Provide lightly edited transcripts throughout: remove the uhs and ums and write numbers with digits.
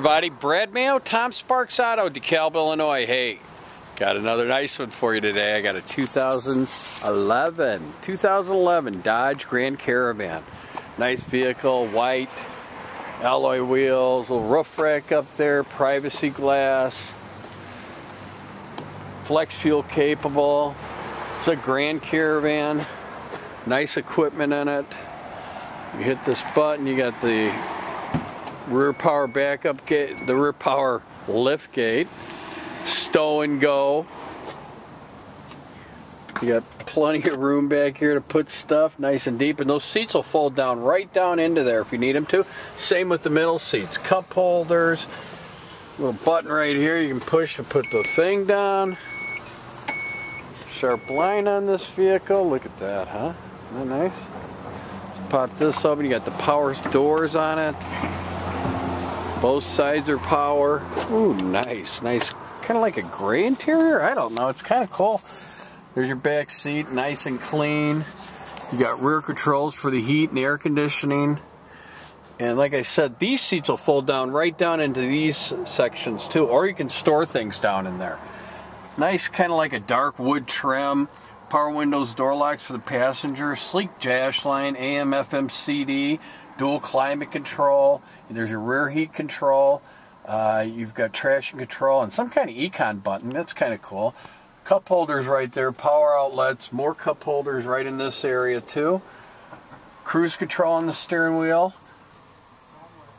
everybody. Brad Mayo, Tom Sparks Auto, DeKalb, Illinois. Hey, got another nice one for you today. I got a 2011 Dodge Grand Caravan. Nice vehicle, white, alloy wheels, little roof rack up there, privacy glass, flex fuel capable. It's a Grand Caravan, nice equipment in it. You hit this button, you got the rear power backup gate, the rear power lift gate, stow and go. You got plenty of room back here to put stuff nice and deep, and those seats will fold down right down into there if you need them to. Same with the middle seats, cup holders, little button right here you can push to put the thing down. Sharp line on this vehicle, look at that, huh? Isn't that nice? Let's pop this open, you got the power doors on it. Both sides are power. Ooh, nice, nice. Kind of like a gray interior? I don't know, it's kind of cool. There's your back seat, nice and clean. You got rear controls for the heat and air conditioning. And like I said, these seats will fold down right down into these sections too, or you can store things down in there. Nice, kind of like a dark wood trim. Power windows, door locks for the passenger, sleek dash line, AM, FM, CD, dual climate control. And there's your rear heat control. You've got traction control and some kind of econ button. That's kind of cool. Cup holders right there, power outlets, more cup holders right in this area too. Cruise control on the steering wheel.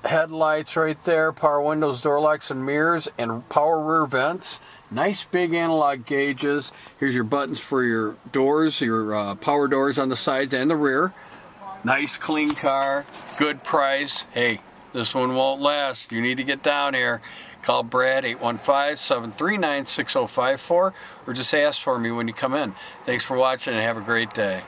Headlights right there, power windows, door locks and mirrors, and power rear vents. Nice big analog gauges. Here's your buttons for your doors, your power doors on the sides and the rear. Nice clean car, good price. Hey, this one won't last. You need to get down here. Call Brad, 815-739-6054, or just ask for me when you come in. Thanks for watching and have a great day.